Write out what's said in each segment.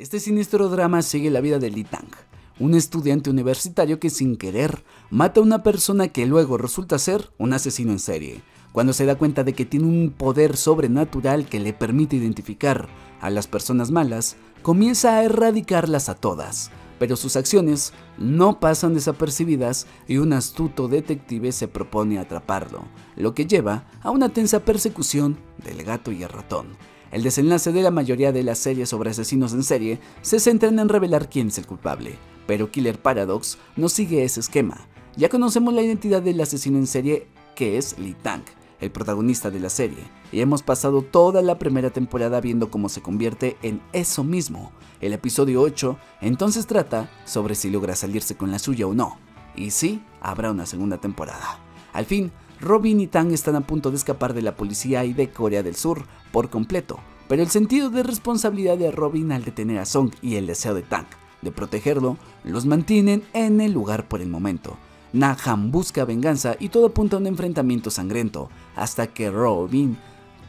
Este siniestro drama sigue la vida de Lee Tang, un estudiante universitario que sin querer mata a una persona que luego resulta ser un asesino en serie, cuando se da cuenta de que tiene un poder sobrenatural que le permite identificar a las personas malas, comienza a erradicarlas a todas, pero sus acciones no pasan desapercibidas y un astuto detective se propone atraparlo, lo que lleva a una tensa persecución del gato y el ratón. El desenlace de la mayoría de las series sobre asesinos en serie se centran en revelar quién es el culpable, pero Killer Paradox no sigue ese esquema. Ya conocemos la identidad del asesino en serie, que es Lee Tang, el protagonista de la serie, y hemos pasado toda la primera temporada viendo cómo se convierte en eso mismo. El episodio 8 entonces trata sobre si logra salirse con la suya o no, y sí, habrá una segunda temporada. Al fin, Robin y Tang están a punto de escapar de la policía y de Corea del Sur por completo, pero el sentido de responsabilidad de Robin al detener a Song y el deseo de Tang de protegerlo, los mantienen en el lugar por el momento. Nan-gam busca venganza y todo apunta a un enfrentamiento sangriento, hasta que Robin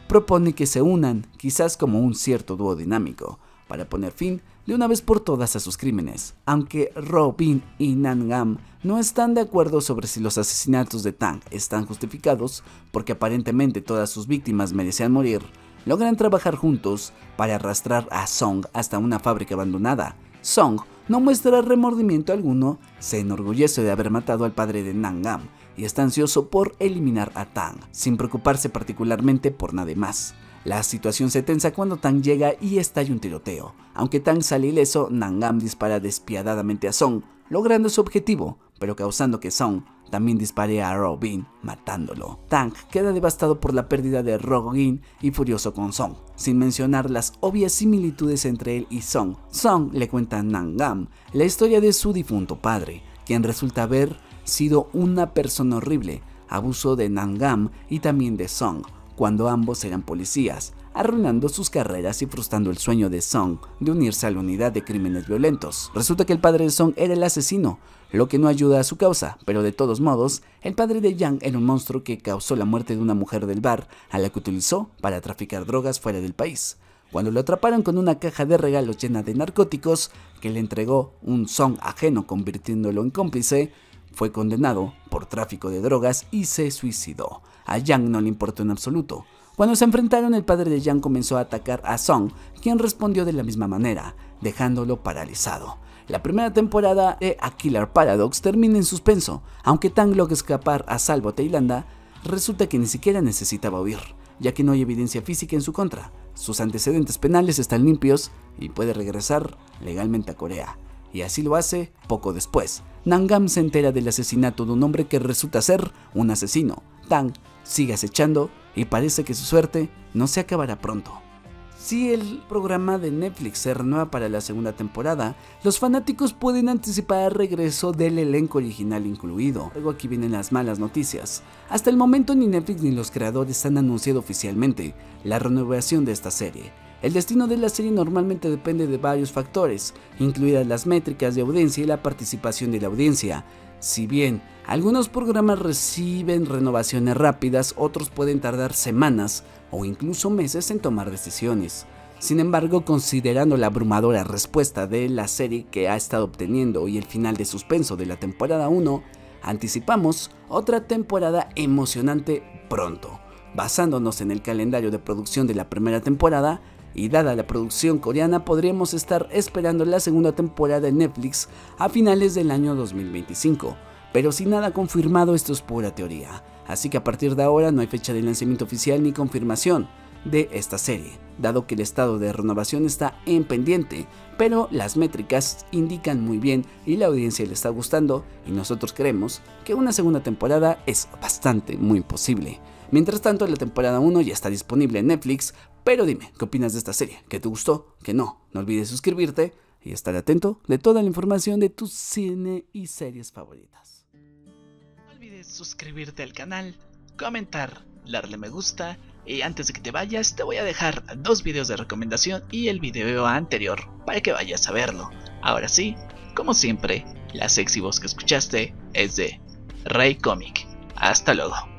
propone que se unan, quizás como un cierto dúo dinámico, para poner fin de una vez por todas a sus crímenes. Aunque Robin y Nan-gam no están de acuerdo sobre si los asesinatos de Tang están justificados, porque aparentemente todas sus víctimas merecían morir, logran trabajar juntos para arrastrar a Song hasta una fábrica abandonada. Song no muestra remordimiento alguno, se enorgullece de haber matado al padre de Nan-gam y está ansioso por eliminar a Tang, sin preocuparse particularmente por nadie más. La situación se tensa cuando Tang llega y estalla un tiroteo. Aunque Tang sale ileso, Nan-gam dispara despiadadamente a Song, logrando su objetivo, pero causando que Song también dispare a Robin, matándolo. Tang queda devastado por la pérdida de Robin y furioso con Song, sin mencionar las obvias similitudes entre él y Song. Song le cuenta a Nan-gam la historia de su difunto padre, quien resulta haber sido una persona horrible, abuso de Nan-gam y también de Song, cuando ambos eran policías, arruinando sus carreras y frustrando el sueño de Song de unirse a la unidad de crímenes violentos. Resulta que el padre de Song era el asesino, lo que no ayuda a su causa, pero de todos modos, el padre de Yang era un monstruo que causó la muerte de una mujer del bar a la que utilizó para traficar drogas fuera del país, cuando lo atraparon con una caja de regalos llena de narcóticos que le entregó un Song ajeno convirtiéndolo en cómplice. Fue condenado por tráfico de drogas y se suicidó. A Yang no le importó en absoluto. Cuando se enfrentaron, el padre de Yang comenzó a atacar a Song, quien respondió de la misma manera, dejándolo paralizado. La primera temporada de A Killer Paradox termina en suspenso, aunque Tang logra escapar a salvo a Tailandia, resulta que ni siquiera necesitaba huir, ya que no hay evidencia física en su contra. Sus antecedentes penales están limpios y puede regresar legalmente a Corea. Y así lo hace poco después. Nan-gam se entera del asesinato de un hombre que resulta ser un asesino. Tang sigue acechando y parece que su suerte no se acabará pronto. Si el programa de Netflix se renueva para la segunda temporada, los fanáticos pueden anticipar el regreso del elenco original incluido. Luego aquí vienen las malas noticias. Hasta el momento ni Netflix ni los creadores han anunciado oficialmente la renovación de esta serie. El destino de la serie normalmente depende de varios factores, incluidas las métricas de audiencia y la participación de la audiencia. Si bien algunos programas reciben renovaciones rápidas, otros pueden tardar semanas o incluso meses en tomar decisiones. Sin embargo, considerando la abrumadora respuesta de la serie que ha estado obteniendo y el final de suspenso de la temporada 1, anticipamos otra temporada emocionante pronto. Basándonos en el calendario de producción de la primera temporada, y dada la producción coreana, podríamos estar esperando la segunda temporada de Netflix a finales del año 2025, pero sin nada confirmado, esto es pura teoría, así que a partir de ahora no hay fecha de lanzamiento oficial ni confirmación de esta serie, dado que el estado de renovación está en pendiente, pero las métricas indican muy bien y la audiencia le está gustando y nosotros creemos que una segunda temporada es bastante muy posible. Mientras tanto, la temporada 1 ya está disponible en Netflix, pero dime, ¿qué opinas de esta serie? ¿Qué te gustó? ¿Qué no? No olvides suscribirte y estar atento de toda la información de tu cine y series favoritas. No olvides suscribirte al canal, comentar, darle me gusta y antes de que te vayas te voy a dejar dos videos de recomendación y el video anterior para que vayas a verlo. Ahora sí, como siempre, la sexy voz que escuchaste es de Rey Comic. Hasta luego.